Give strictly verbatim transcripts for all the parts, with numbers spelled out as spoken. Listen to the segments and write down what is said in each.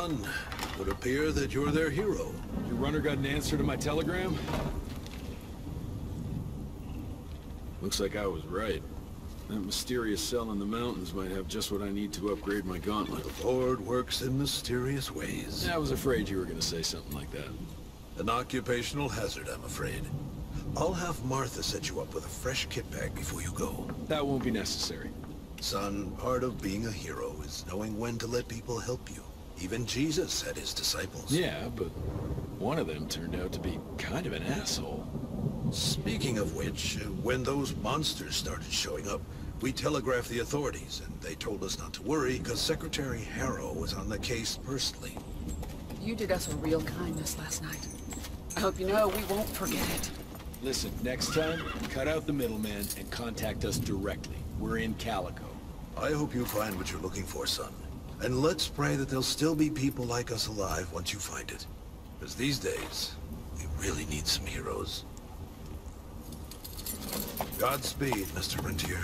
Son, it would appear that you're their hero. Your runner got an answer to my telegram? Looks like I was right. That mysterious cell in the mountains might have just what I need to upgrade my gauntlet. The Lord works in mysterious ways. I was afraid you were going to say something like that. An occupational hazard, I'm afraid. I'll have Martha set you up with a fresh kit bag before you go. That won't be necessary. Son, part of being a hero is knowing when to let people help you. Even Jesus had his disciples. Yeah, but one of them turned out to be kind of an asshole. Speaking of which, when those monsters started showing up, we telegraphed the authorities, and they told us not to worry because Secretary Harrow was on the case personally. You did us a real kindness last night. I hope you know we won't forget it. Listen, next time, cut out the middleman and contact us directly. We're in Calico. I hope you find what you're looking for, Son. And let's pray that there'll still be people like us alive once you find it. Because these days, we really need some heroes. Godspeed, Mister Rentier.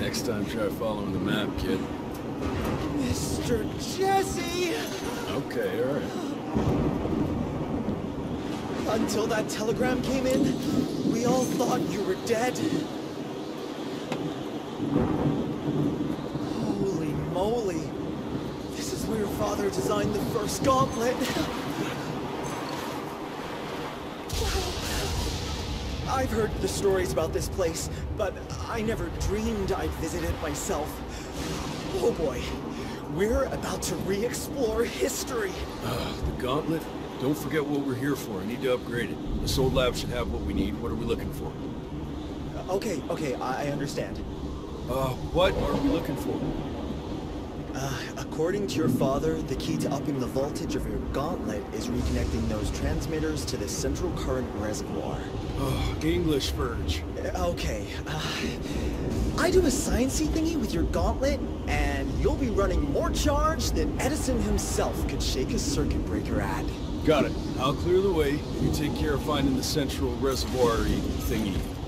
Next time, try following the map, kid. Mister Jesse! Okay, all right. Until that telegram came in, we all thought you were dead. Holy moly. This is where your father designed the first gauntlet. I've heard the stories about this place, but I never dreamed I'd visit it myself. Oh boy, we're about to re-explore history. Uh, the gauntlet? Don't forget what we're here for. I need to upgrade it. This old lab should have what we need. What are we looking for? Uh, okay, okay, I understand. Uh, what are we looking for? Uh, according to your father, the key to upping the voltage of your gauntlet is reconnecting those transmitters to the central current reservoir. Oh, English Verge. Okay. Uh, I do a sciencey thingy with your gauntlet, and you'll be running more charge than Edison himself could shake a circuit breaker at. Got it. I'll clear the way. You take care of finding the central reservoir thingy.